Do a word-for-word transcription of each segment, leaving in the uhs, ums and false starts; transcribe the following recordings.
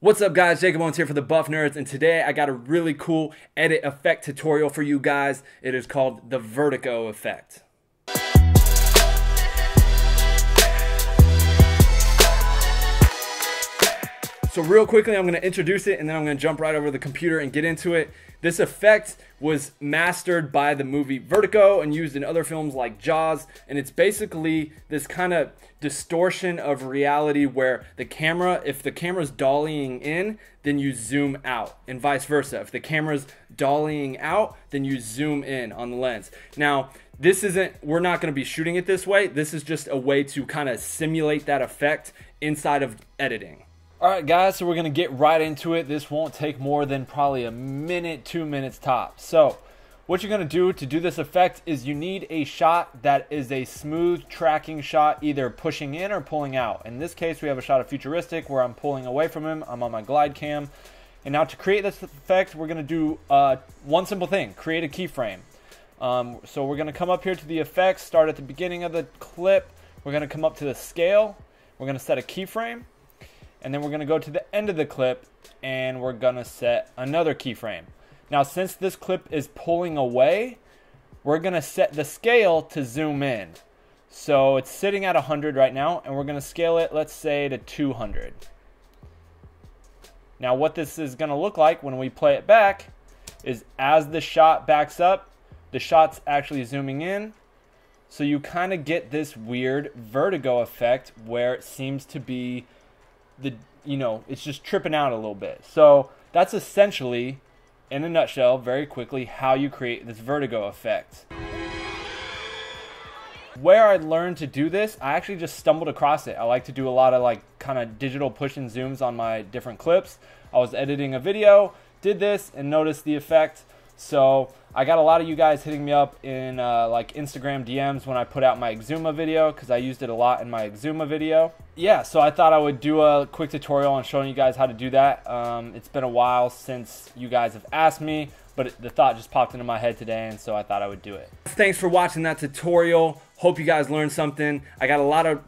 What's up guys, Jacob Owens here for the Buff Nerds, and today I got a really cool edit effect tutorial for you guys. It is called the Vertigo Effect. So real quickly, I'm going to introduce it and then I'm going to jump right over the computer and get into it. This effect was mastered by the movie Vertigo and used in other films like Jaws, and it's basically this kind of distortion of reality where the camera, if the camera's dollying in, then you zoom out, and vice versa. If the camera's dollying out, then you zoom in on the lens. Now, this isn't, we're not going to be shooting it this way. This is just a way to kind of simulate that effect inside of editing. Alright guys, so we're going to get right into it. This won't take more than probably a minute, two minutes top. So what you're going to do to do this effect is you need a shot that is a smooth tracking shot, either pushing in or pulling out. In this case, we have a shot of Futuristic where I'm pulling away from him. I'm on my glide cam. And now to create this effect, we're going to do uh, one simple thing, create a keyframe. Um, so we're going to come up here to the effects, start at the beginning of the clip. We're going to come up to the scale. We're going to set a keyframe. And then we're going to go to the end of the clip and we're going to set another keyframe. Now, since this clip is pulling away, we're going to set the scale to zoom in. So it's sitting at one hundred right now, and we're going to scale it, let's say, to two hundred. Now, what this is going to look like when we play it back is as the shot backs up, the shot's actually zooming in. So you kind of get this weird vertigo effect where it seems to be the you know it's just tripping out a little bit. So that's essentially, in a nutshell, very quickly, how you create this vertigo effect. Where I learned to do this, I actually just stumbled across it. I like to do a lot of like kind of digital push and zooms on my different clips. I was editing a video, did this, and noticed the effect. So I got a lot of you guys hitting me up in uh, like Instagram D Ms when I put out my Exuma video, because I used it a lot in my Exuma video. Yeah, so I thought I would do a quick tutorial on showing you guys how to do that. Um, it's been a while since you guys have asked me, but it, the thought just popped into my head today, and so I thought I would do it. Thanks for watching that tutorial. Hope you guys learned something. I got a lot of...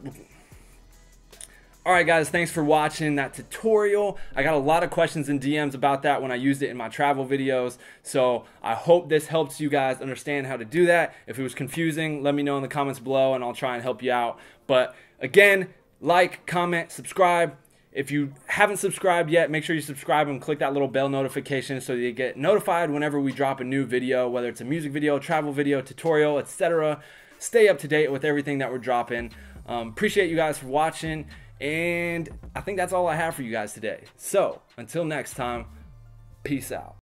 Alright guys, thanks for watching that tutorial. I got a lot of questions and D Ms about that when I used it in my travel videos. So I hope this helps you guys understand how to do that. If it was confusing, let me know in the comments below and I'll try and help you out. But again, like, comment, subscribe. If you haven't subscribed yet, make sure you subscribe and click that little bell notification so you get notified whenever we drop a new video, whether it's a music video, travel video, tutorial, et cetera. Stay up to date with everything that we're dropping. Um, appreciate you guys for watching. And I think that's all I have for you guys today. So until next time, peace out.